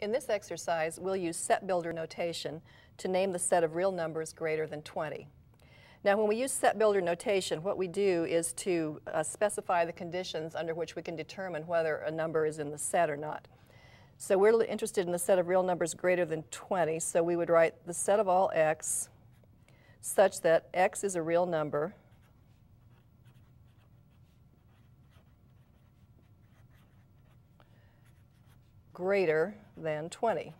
In this exercise, we'll use set builder notation to name the set of real numbers greater than 20. Now, when we use set builder notation, what we do is to specify the conditions under which we can determine whether a number is in the set or not. So we're interested in the set of real numbers greater than 20, so we would write the set of all x such that x is a real number greater than 20.